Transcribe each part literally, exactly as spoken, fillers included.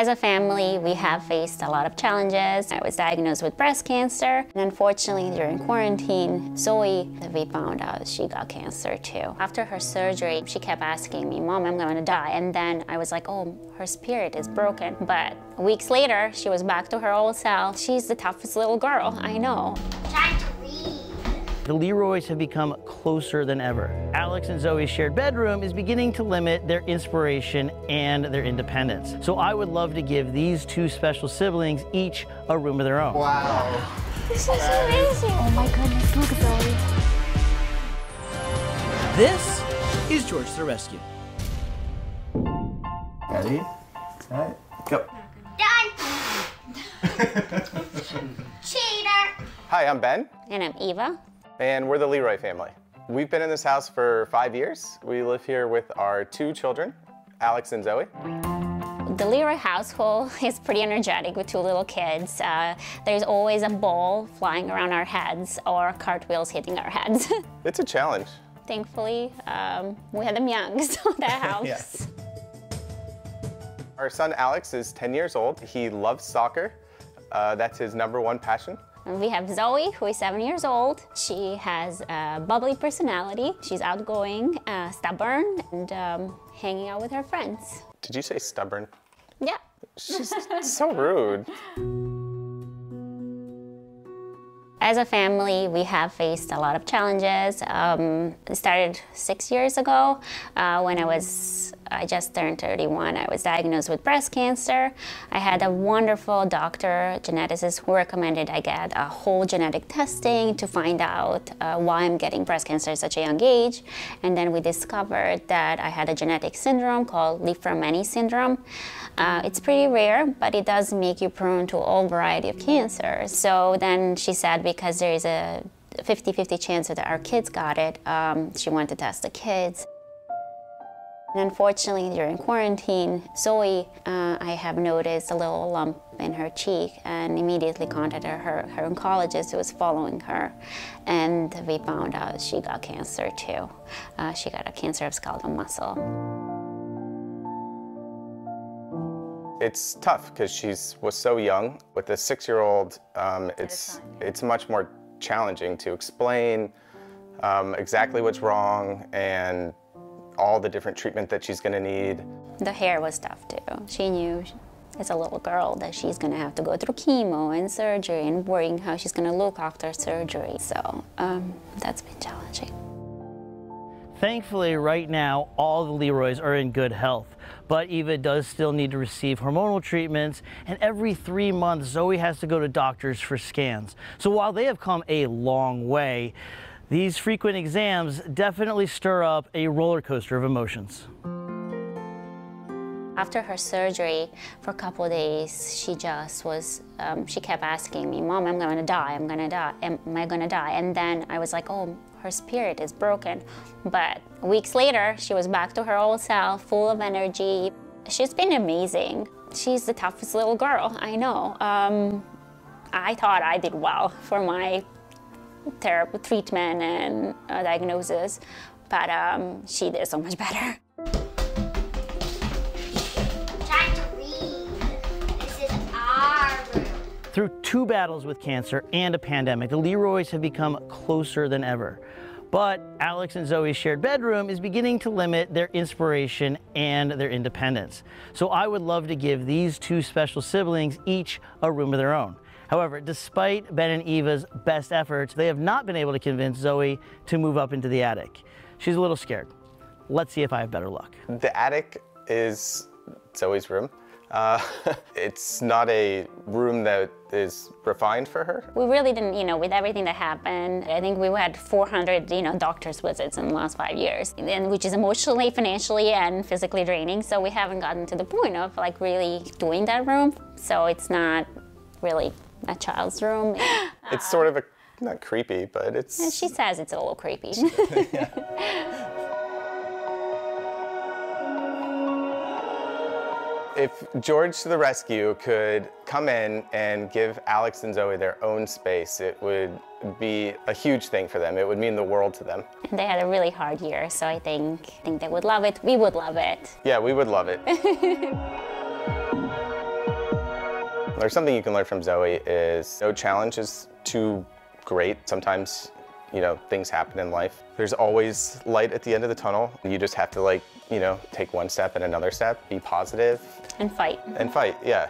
As a family, we have faced a lot of challenges. I was diagnosed with breast cancer, and unfortunately during quarantine, Zoe, we found out she got cancer too. After her surgery, she kept asking me, Mom, I'm gonna die. And then I was like, oh, her spirit is broken. But weeks later, she was back to her old self. She's the toughest little girl, I know. Trying to read. The Leroys have become closer than ever. Alex and Zoe's shared bedroom is beginning to limit their inspiration and their independence. So I would love to give these two special siblings each a room of their own. Wow. This is amazing. Oh my goodness, look at Zoe. This is George to the Rescue. Ready? All right, go. Done. Cheater. Hi, I'm Ben. And I'm Iva. And we're the Leroy family. We've been in this house for five years. We live here with our two children, Alex and Zoe. The Leroy household is pretty energetic with two little kids. Uh, there's always a ball flying around our heads or cartwheels hitting our heads. It's a challenge. Thankfully, um, we had them young, so that helps. Yeah. Our son Alex is ten years old. He loves soccer. Uh, that's his number one passion. We have Zoe, who is seven years old. She has a bubbly personality. She's outgoing, uh, stubborn, and um, hanging out with her friends. Did you say stubborn? Yeah. She's so rude. As a family, we have faced a lot of challenges. Um, it started six years ago uh, when I was, I just turned thirty-one. I was diagnosed with breast cancer. I had a wonderful doctor, geneticist, who recommended I get a whole genetic testing to find out uh, why I'm getting breast cancer at such a young age. And then we discovered that I had a genetic syndrome called Li-Fraumeni syndrome. Uh, it's pretty rare, but it does make you prone to all variety of cancers. So then she said, because there is a fifty fifty chance that our kids got it, um, she wanted to test the kids. And unfortunately, during quarantine, Zoe, uh, I have noticed a little lump in her cheek and immediately contacted her, her oncologist who was following her. And we found out she got cancer too. Uh, she got a cancer of skeletal muscle. It's tough because she was so young. With a six-year-old, um, it's, it's much more challenging to explain um, exactly what's wrong and all the different treatment that she's going to need. The hair was tough, too. She knew as a little girl that she's going to have to go through chemo and surgery and worrying how she's going to look after surgery. So um, that's been challenging. Thankfully, right now, all the Leroys are in good health, but Eva does still need to receive hormonal treatments, and every three months, Zoe has to go to doctors for scans. So while they have come a long way, these frequent exams definitely stir up a roller coaster of emotions. After her surgery, for a couple of days, she just was, um, she kept asking me, Mom, I'm gonna die, I'm gonna die, am, am I gonna die? And then I was like, oh, her spirit is broken. But weeks later, she was back to her old self, full of energy. She's been amazing. She's the toughest little girl, I know. Um, I thought I did well for my therapy, treatment and uh, diagnosis, but um, she did so much better. Through two battles with cancer and a pandemic, the Leroys have become closer than ever. But Alex and Zoe's shared bedroom is beginning to limit their inspiration and their independence. So I would love to give these two special siblings each a room of their own. However, despite Ben and Eva's best efforts, they have not been able to convince Zoe to move up into the attic. She's a little scared. Let's see if I have better luck. The attic is Zoe's room. Uh, it's not a room that is refined for her. We really didn't, you know, with everything that happened, I think we had four hundred, you know, doctor's visits in the last five years, and which is emotionally, financially, and physically draining, so we haven't gotten to the point of, like, really doing that room, so it's not really a child's room. It's uh, sort of a, not creepy, but it's... She says it's a little creepy. Yeah. If George to the Rescue could come in and give Alex and Zoe their own space, it would be a huge thing for them. It would mean the world to them. They had a really hard year, so I think, I think they would love it. We would love it. Yeah, we would love it. Or something you can learn from Zoe is no challenge is too great. Sometimes, you know, things happen in life. There's always light at the end of the tunnel. You just have to, like, you know, take one step and another step, be positive. And fight. And fight, yeah.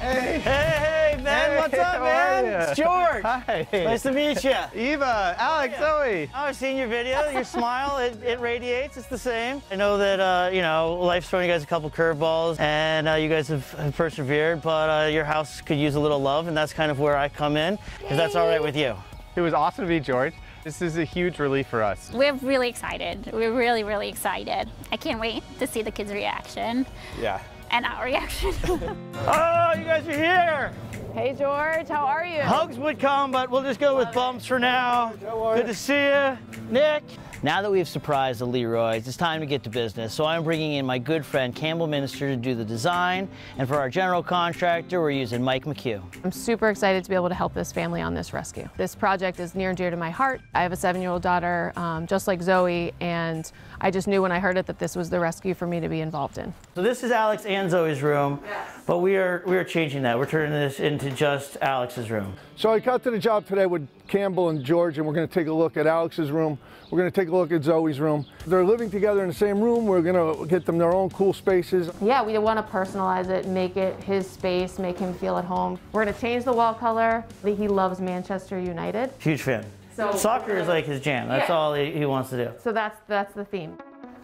Hey, hey, hey, Ben, hey, what's up, man? It's George. Hi. Nice to meet you. Iva, Alex, yeah. Zoe. Oh, I've seen your video, your smile, it, it radiates, it's the same. I know that, uh, you know, life's thrown you guys a couple curveballs, and uh, you guys have, have persevered, but uh, your house could use a little love, and that's kind of where I come in, if that's all right with you. It was awesome to meet George. This is a huge relief for us. We're really excited. We're really, really excited. I can't wait to see the kids' reaction. Yeah. And our reaction. Oh, you guys are here! Hey, George, how are you? Hugs would come, but we'll just go Love with bumps it. for now. Good to see you. Nick. Now that we've surprised the Leroys, it's time to get to business. So I'm bringing in my good friend Campbell Minister to do the design. And for our general contractor, we're using Mike McHugh. I'm super excited to be able to help this family on this rescue. This project is near and dear to my heart. I have a seven-year-old daughter, um, just like Zoe, and I just knew when I heard it that this was the rescue for me to be involved in. So this is Alex and Zoe's room, yes. But we are, we are changing that. We're turning this into just Alex's room. So I got to the job today with Campbell and George, and we're going to take a look at Alex's room. We're going to take a look at Zoe's room. They're living together in the same room. We're going to get them their own cool spaces. Yeah, we want to personalize it, make it his space, make him feel at home. We're going to change the wall color. He loves Manchester United. Huge fan. So soccer is like his jam. That's yeah. all he, he wants to do. So that's that's the theme.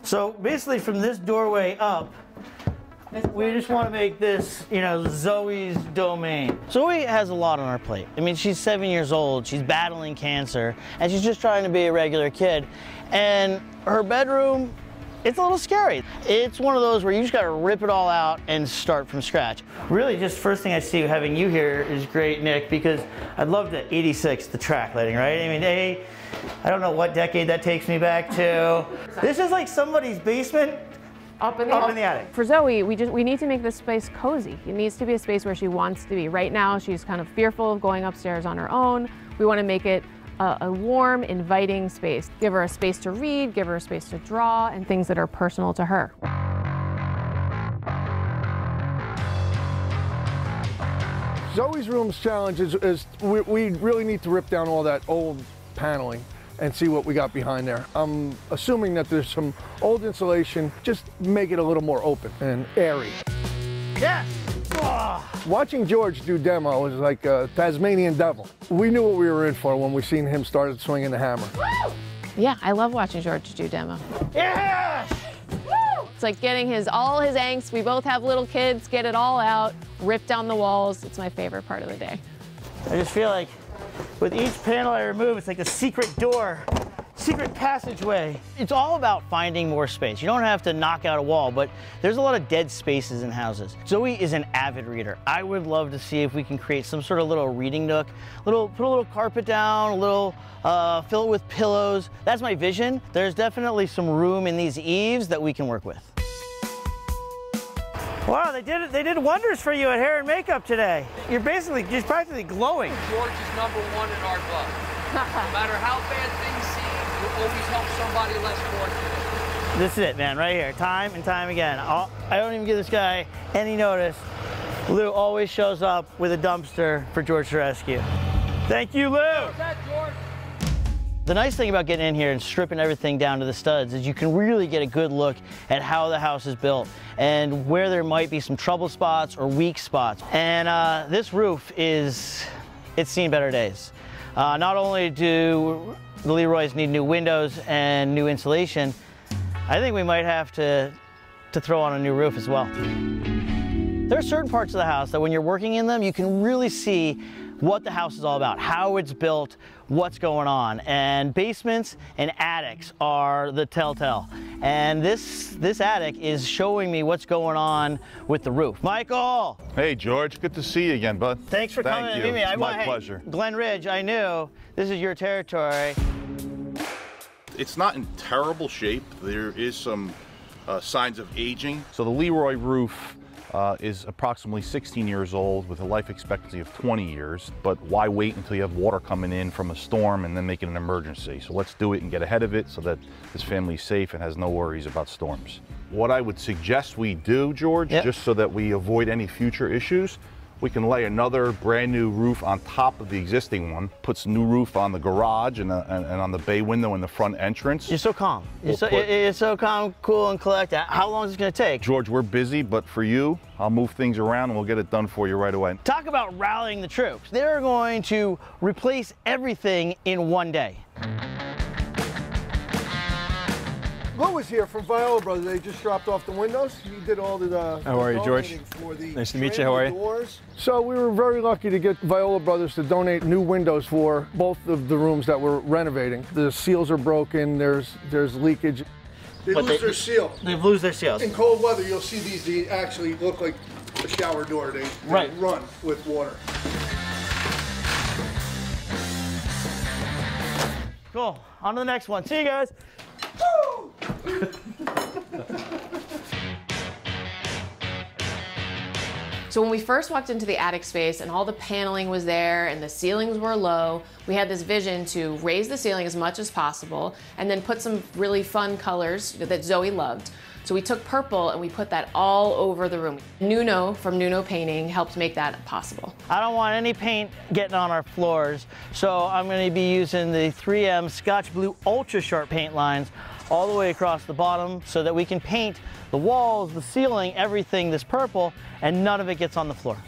So basically, from this doorway up, we just want to make this, you know, Zoe's domain. Zoe has a lot on her plate. I mean, she's seven years old, she's battling cancer, and she's just trying to be a regular kid. And her bedroom, it's a little scary. It's one of those where you just got to rip it all out and start from scratch. Really, just first thing I see having you here is great, Nick, because I love the eighty-six, the track lighting, right? I mean, they, I don't know what decade that takes me back to. This is like somebody's basement. Up in the, Up in the attic. For Zoe, we just we need to make this space cozy. It needs to be a space where she wants to be. Right now, she's kind of fearful of going upstairs on her own. We want to make it a, a warm, inviting space. Give her a space to read, give her a space to draw, and things that are personal to her. Zoe's room's challenge is, is we, we really need to rip down all that old paneling and see what we got behind there. I'm assuming that there's some old insulation. Just make it a little more open and airy. Yes! Oh. Watching George do demo is like a Tasmanian devil. We knew what we were in for when we seen him start swinging the hammer. Woo! Yeah, I love watching George do demo. Yes! Woo! It's like getting his all his angst. We both have little kids. Get it all out. Rip down the walls. It's my favorite part of the day. I just feel like with each panel I remove, it's like a secret door, secret passageway. It's all about finding more space. You don't have to knock out a wall, but there's a lot of dead spaces in houses. Zoe is an avid reader. I would love to see if we can create some sort of little reading nook, little, put a little carpet down, a little, uh, fill it with pillows. That's my vision. There's definitely some room in these eaves that we can work with. Wow, they did they did wonders for you at hair and makeup today. You're basically just practically glowing. George is number one in our club. No matter how bad things seem, you always help somebody less fortunate. This is it, man, right here, time and time again. I'll, I don't even give this guy any notice. Lou always shows up with a dumpster for George to rescue. Thank you, Lou. What's that, George? The nice thing about getting in here and stripping everything down to the studs is you can really get a good look at how the house is built and where there might be some trouble spots or weak spots. And uh, this roof is, it's seen better days. Uh, not only do the Leroys need new windows and new insulation, I think we might have to, to throw on a new roof as well. There are certain parts of the house that when you're working in them, you can really see what the house is all about, how it's built, what's going on. And basements and attics are the telltale. And this this attic is showing me what's going on with the roof. Michael! Hey, George, good to see you again, bud. Thanks for Thank coming. You. Me. It's I, my hey, pleasure. Glen Ridge, I knew this is your territory. It's not in terrible shape. There is some uh, signs of aging. So the Leroy roof uh, is approximately sixteen years old with a life expectancy of twenty years, but why wait until you have water coming in from a storm and then make it an emergency? So let's do it and get ahead of it so that this family's safe and has no worries about storms. What I would suggest we do, George, yep. just so that we avoid any future issues, we can lay another brand new roof on top of the existing one, put some new roof on the garage and, uh, and, and on the bay window in the front entrance. You're so calm. We'll you're, so, put, you're so calm, cool, and collected. How long is it going to take? George, we're busy, but for you, I'll move things around and we'll get it done for you right away. Talk about rallying the troops. They're going to replace everything in one day. Lou was here from Viola Brothers. They just dropped off the windows. He did all the uh, How are you, George? Nice to meet you. How are you? Doors. So we were very lucky to get Viola Brothers to donate new windows for both of the rooms that we're renovating. The seals are broken. There's there's leakage. They but lose they, their seal. They lose their seals. In cold weather, you'll see these. They actually look like a shower door. They, they right. run with water. Cool. On to the next one. See you guys. Woo! So when we first walked into the attic space and all the paneling was there and the ceilings were low, we had this vision to raise the ceiling as much as possible and then put some really fun colors that Zoe loved. So we took purple and we put that all over the room. Nuno from Nuno Painting helped make that possible. I don't want any paint getting on our floors, so I'm gonna be using the three M Scotch Blue Ultra Sharp paint lines all the way across the bottom so that we can paint the walls, the ceiling, everything this purple, and none of it gets on the floor.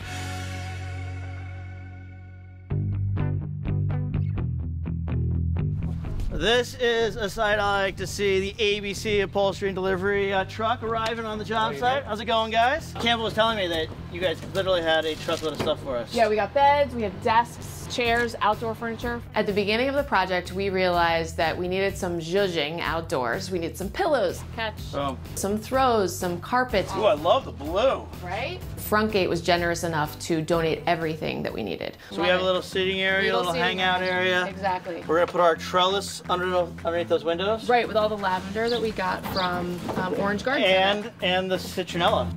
This is a sight I like to see, the A B C Upholstery and Delivery uh, truck arriving on the job site. Go. How's it going, guys? Campbell was telling me that you guys literally had a truckload of stuff for us. Yeah, we got beds, we had desks, chairs, outdoor furniture. At the beginning of the project, we realized that we needed some zhuzhing outdoors. We needed some pillows, catch, oh. some throws, some carpets. Ooh, I love the blue. Right? Frontgate was generous enough to donate everything that we needed. So we have a little sitting area, a little, little hangout area. Exactly. We're gonna put our trellis underneath, underneath those windows. Right, with all the lavender that we got from um, Orange Garden. And, and the citronella.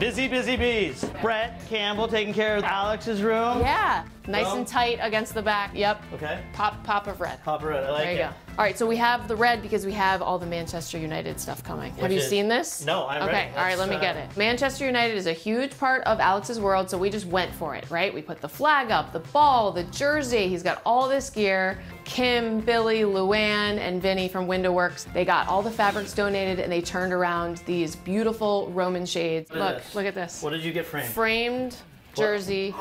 Busy, busy bees. Brett Campbell taking care of Alex's room. Yeah, nice oh. and tight against the back. Yep. Okay. Pop, pop of red. Pop of red. I like there you it. Go. All right, so we have the red because we have all the Manchester United stuff coming. Which have you is, seen this? No, I'm okay. ready. Okay. All right, let me uh, get it. Manchester United is a huge part of Alex's world, so we just went for it, right? We put the flag up, the ball, the jersey. He's got all this gear. Kim, Billy, Luann, and Vinny from Window Works. They got all the fabrics donated and they turned around these beautiful Roman shades. Look, this? look at this. What did you get framed? Framed jersey.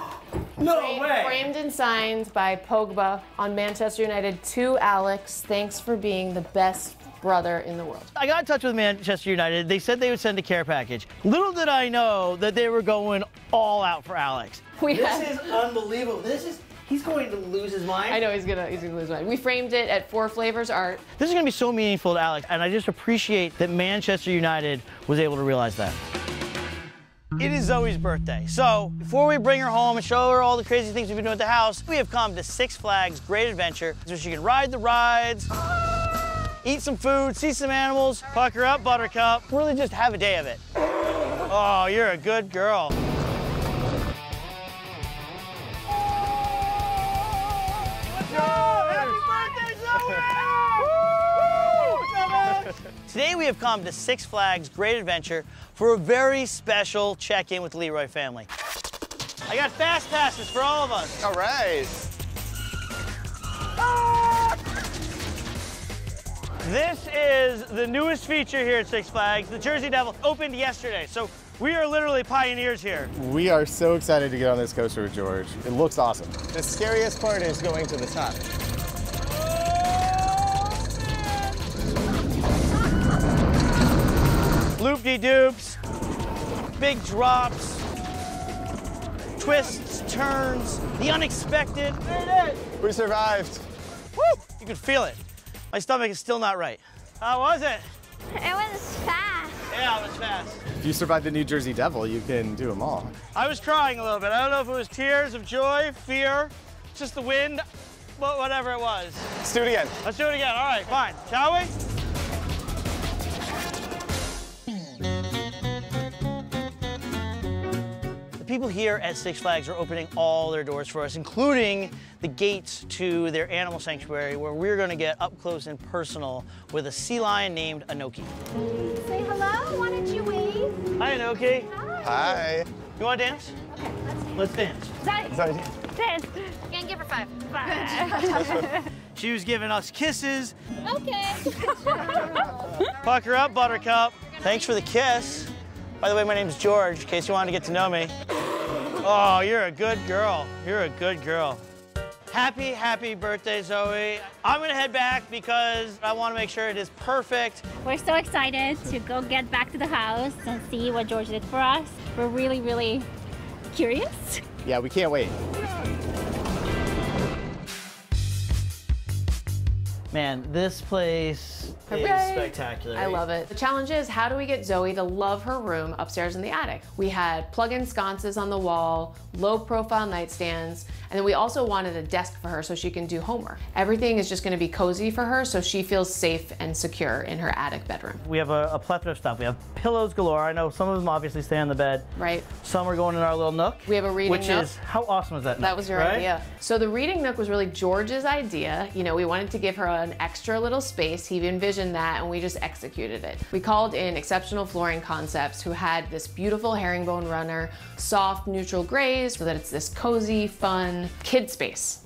No framed, way! Framed and signed by Pogba on Manchester United to Alex. Thanks for being the best brother in the world. I got in touch with Manchester United. They said they would send a care package. Little did I know that they were going all out for Alex. We this have... is unbelievable. This is He's going to lose his mind. I know, he's gonna, he's gonna lose his mind. We framed it at Four Flavors Art. This is gonna be so meaningful to Alex, and I just appreciate that Manchester United was able to realize that. It is Zoe's birthday, so before we bring her home and show her all the crazy things we've been doing at the house, we have come to Six Flags Great Adventure, so she can ride the rides, eat some food, see some animals, pucker up, Buttercup, really just have a day of it. Oh, you're a good girl. Today we have come to Six Flags Great Adventure for a very special check-in with the Leroy family. I got fast passes for all of us. All right. Ah! This is the newest feature here at Six Flags. The Jersey Devil opened yesterday, so we are literally pioneers here. We are so excited to get on this coaster with George. It looks awesome. The scariest part is going to the top. Loop-de-doops, big drops, twists, turns, the unexpected. There it is. We survived. Woo! You can feel it. My stomach is still not right. How was it? It was fast. Yeah, it was fast. If you survived the New Jersey Devil, you can do them all. I was crying a little bit. I don't know if it was tears of joy, fear, just the wind, but whatever it was. Let's do it again. Let's do it again. All right, fine. Shall we? people here at Six Flags are opening all their doors for us, including the gates to their animal sanctuary, where we're going to get up close and personal with a sea lion named Enoki. Say hello. Why don't you wave? Hi, Enoki. Hi. Hi. You want to dance? Okay, let's dance. Let's dance. Zoe. Dance. Again, give her five. Five. She was giving us kisses. Okay. Puck her up, Buttercup. Thanks for the kiss. By the way, my name's George, in case you wanted to get to know me. Oh, you're a good girl. You're a good girl. Happy, happy birthday, Zoe. I'm gonna head back because I wanna make sure it is perfect. We're so excited to go get back to the house and see what George did for us. We're really, really curious. Yeah, we can't wait. Man, this place Hooray. is spectacular. I love it. The challenge is, how do we get Zoe to love her room upstairs in the attic? We had plug-in sconces on the wall, low-profile nightstands, and then we also wanted a desk for her so she can do homework. Everything is just gonna be cozy for her so she feels safe and secure in her attic bedroom. We have a, a plethora of stuff. We have pillows galore. I know some of them obviously stay on the bed. Right. Some are going in our little nook. We have a reading which nook. Which is, how awesome is that nook? That was your right? idea. So the reading nook was really George's idea. You know, we wanted to give her a an extra little space. He envisioned that and we just executed it. We called in Exceptional Flooring Concepts, who had this beautiful herringbone runner, soft neutral grays, so that it's this cozy, fun kid space.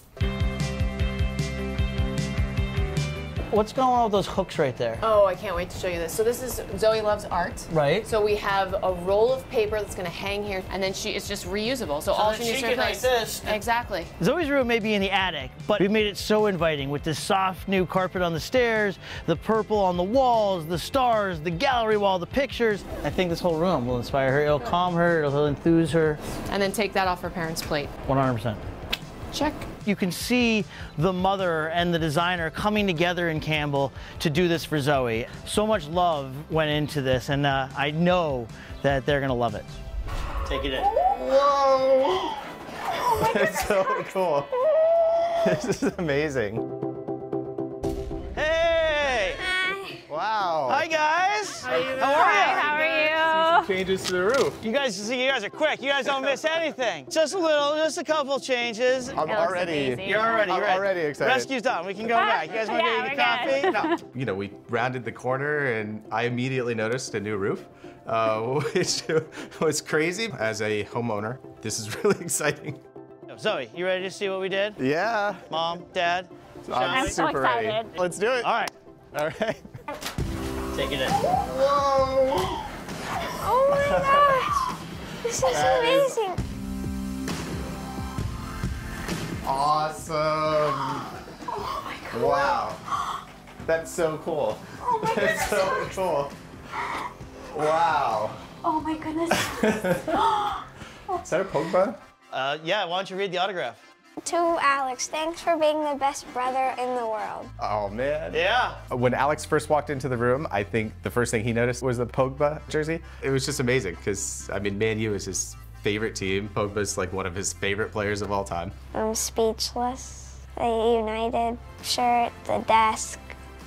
What's going on with those hooks right there? Oh, I can't wait to show you this. So this is Zoe Loves Art. Right. So we have a roll of paper that's going to hang here, and then she it's just reusable. So, so all she needs to replace. Like this. Exactly. Zoe's room may be in the attic, but we made it so inviting with this soft new carpet on the stairs, the purple on the walls, the stars, the gallery wall, the pictures. I think this whole room will inspire her. It'll calm her. It'll enthuse her. And then take that off her parents' plate. one hundred percent. Check. You can see the mother and the designer coming together in Campbell to do this for Zoe. So much love went into this, and uh, I know that they're gonna love it. Take it in. Whoa! Oh that's so cool. This is amazing. Hey! Hi. Wow. Hi guys. How are you? How are you? How are you? Changes to the roof. You guys, see, you guys are quick. You guys don't miss anything. Just a little, just a couple changes. I'm already. You're already. I'm right. already excited. Rescue's done. We can go back. You guys want yeah, to get a coffee? No. You know, we rounded the corner, and I immediately noticed a new roof, uh, which was crazy. As a homeowner, this is really exciting. Zoe, you ready to see what we did? Yeah. Mom, Dad. I'm so excited. Ready. Let's do it. All right. All right. Take it in. Whoa. Oh my gosh! This is that amazing! Is awesome! Oh my god! Wow! That's so cool! Oh my goodness! That's so cool! Wow! Oh my goodness! Is that a Pogba? Uh, yeah, why don't you read the autograph? To Alex, thanks for being the best brother in the world. Oh, man. Yeah. When Alex first walked into the room, I think the first thing he noticed was the Pogba jersey. It was just amazing because, I mean, Man U is his favorite team. Pogba's like one of his favorite players of all time. I'm speechless. The United shirt, the desk,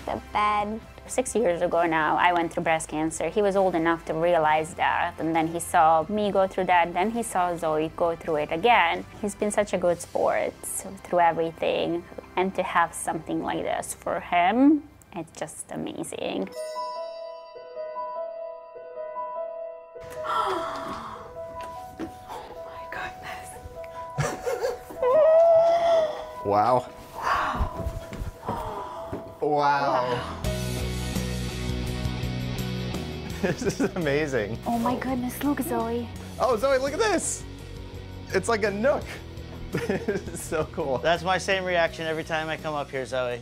the bed. Six years ago now, I went through breast cancer. He was old enough to realize that, and then he saw me go through that, then he saw Zoe go through it again. He's been such a good sport through everything, and to have something like this for him, it's just amazing. Oh my goodness. Wow. Wow. Wow. Wow. This is amazing. Oh my goodness, look, Zoe. Oh, Zoe, look at this. It's like a nook. This is so cool. That's my same reaction every time I come up here, Zoe.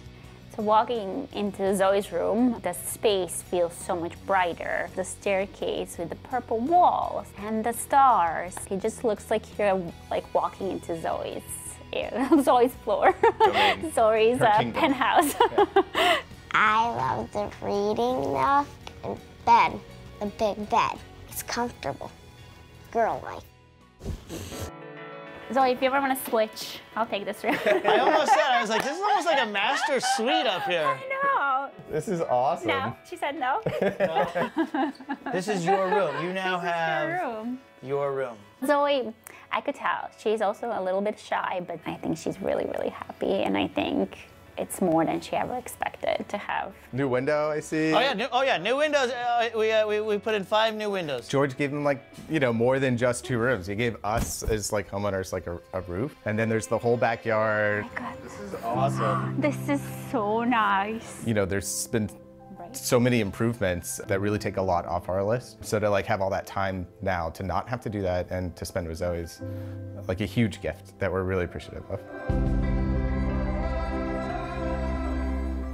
So walking into Zoe's room, the space feels so much brighter. The staircase with the purple walls and the stars. It just looks like you're like walking into Zoe's, Zoe's floor. Domain. Zoe's uh, penthouse. Yeah. I love the reading nook. Bed, a big bed. It's comfortable, girl-like. Zoe, if you ever want to switch, I'll take this room. I almost said, I was like, this is almost like a master suite up here. I know. This is awesome. No, she said no. No. This is your room. You now this have your room. your room. Zoe, I could tell, she's also a little bit shy, but I think she's really, really happy, and I think it's more than she ever expected to have. New window, I see. Oh yeah, new, oh yeah, new windows. Uh, we, uh, we we put in five new windows. George gave them, like, you know, more than just two rooms. He gave us as like homeowners like a, a roof, and then there's the whole backyard. Oh my God. This is awesome. This is so nice. You know, there's been so many improvements that really take a lot off our list. So to like have all that time now to not have to do that and to spend with Zoe is like a huge gift that we're really appreciative of.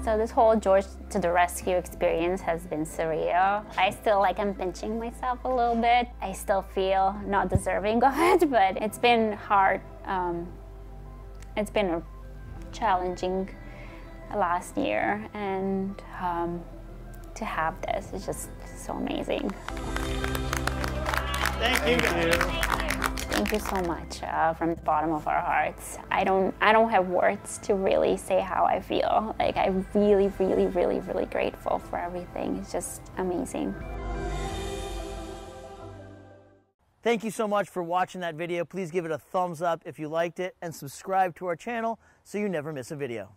So this whole George to the Rescue experience has been surreal. I still like I'm pinching myself a little bit. I still feel not deserving of it, but it's been hard. Um, it's been a challenging last year, and um, to have this is just so amazing. Thank you. Thank you. Thank you so much uh, from the bottom of our hearts. I don't, I don't have words to really say how I feel. Like, I'm really, really, really, really grateful for everything. It's just amazing. Thank you so much for watching that video. Please give it a thumbs up if you liked it, and subscribe to our channel so you never miss a video.